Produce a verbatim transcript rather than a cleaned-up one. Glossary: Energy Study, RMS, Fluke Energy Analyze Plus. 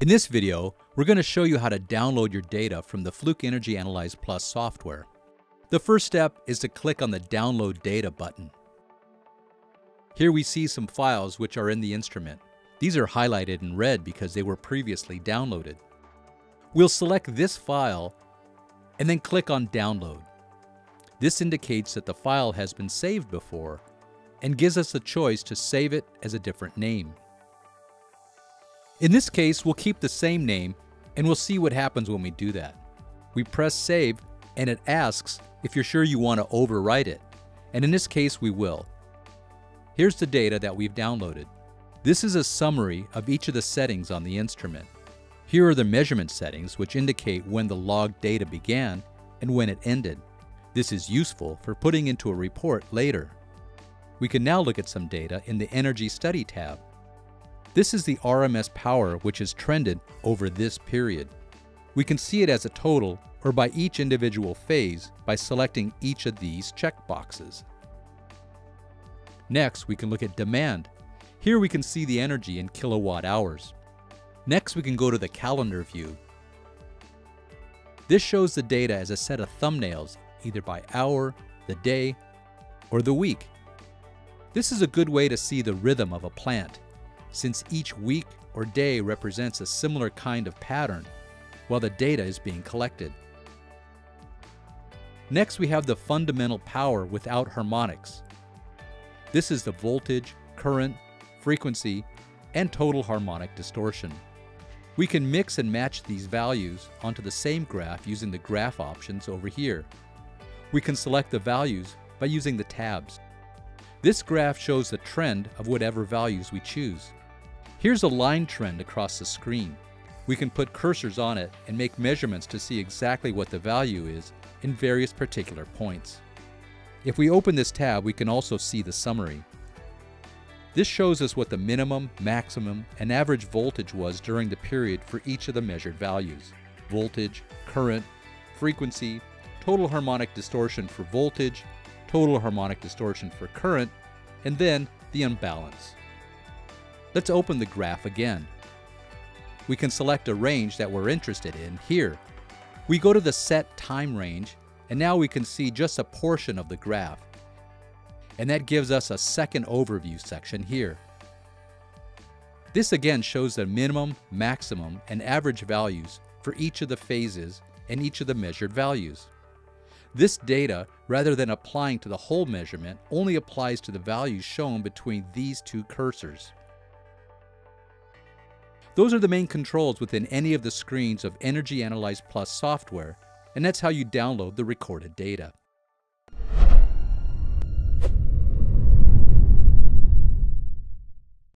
In this video, we're going to show you how to download your data from the Fluke Energy Analyze Plus software. The first step is to click on the Download Data button. Here we see some files which are in the instrument. These are highlighted in red because they were previously downloaded. We'll select this file and then click on Download. This indicates that the file has been saved before and gives us the choice to save it as a different name. In this case, we'll keep the same name and we'll see what happens when we do that. We press Save and it asks if you're sure you want to overwrite it. And in this case, we will. Here's the data that we've downloaded. This is a summary of each of the settings on the instrument. Here are the measurement settings, which indicate when the log data began and when it ended. This is useful for putting into a report later. We can now look at some data in the Energy Study tab. This is the R M S power which is trended over this period. We can see it as a total or by each individual phase by selecting each of these checkboxes. Next, we can look at demand. Here we can see the energy in kilowatt hours. Next, we can go to the calendar view. This shows the data as a set of thumbnails, either by hour, the day, or the week. This is a good way to see the rhythm of a plant, since each week or day represents a similar kind of pattern while the data is being collected. Next, we have the fundamental power without harmonics. This is the voltage, current, frequency, and total harmonic distortion. We can mix and match these values onto the same graph using the graph options over here. We can select the values by using the tabs. This graph shows the trend of whatever values we choose. Here's a line trend across the screen. We can put cursors on it and make measurements to see exactly what the value is in various particular points. If we open this tab, we can also see the summary. This shows us what the minimum, maximum, and average voltage was during the period for each of the measured values. Voltage, current, frequency, total harmonic distortion for voltage, total harmonic distortion for current, and then the imbalance. Let's open the graph again. We can select a range that we're interested in here. We go to the set time range, and now we can see just a portion of the graph. And that gives us a second overview section here. This again shows the minimum, maximum, and average values for each of the phases and each of the measured values. This data, rather than applying to the whole measurement, only applies to the values shown between these two cursors. Those are the main controls within any of the screens of Energy Analyze Plus software, and that's how you download the recorded data.